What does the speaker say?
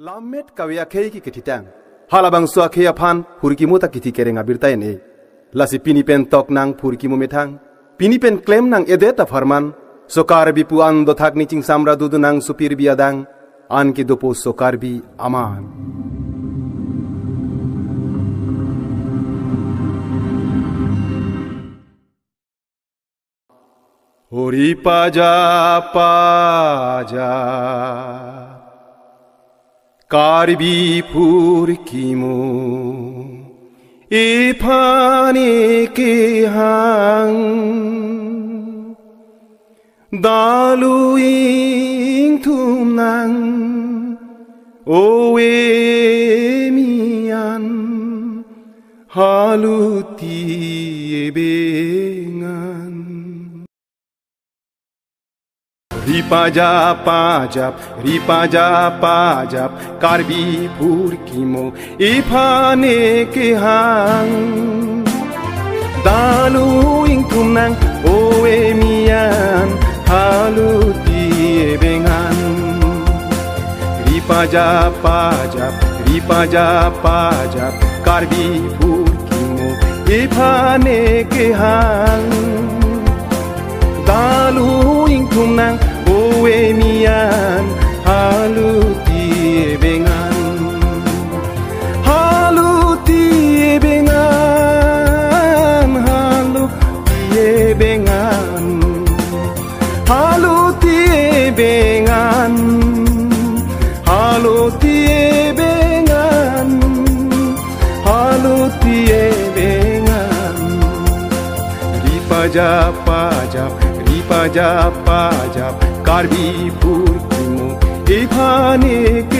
Lamet kawea keiki kititang. Halabang suakia pan purikimu tak kitikerenga birtai ne. Lasipini pen tok nang purikimu metang. Pini pen claim nang edeta farman. Sokarbi puan do thakni ching samra dudu nang supir biadang. Anki dopo sokarbi aman. Hori paja paja. Karbi purkimu ifani ke hang dalu ing tumnang owe mian haluti ebengan Ripaja pajap, ripaja pajap, karbi purkimo, ifane ke hang. Dalu ingtunang, oe mian, haluti ebengan. Ripaja pajap, ripaja pajap, karbi purkimo, ifane ke hang. Dalu ingtunang. Owe mian haluti ebengan haluti ebengan haluti ebengan haluti ebengan haluti ebengan haluti ebengan ripaja pajap ripaja pajap Karbi purkimu ifane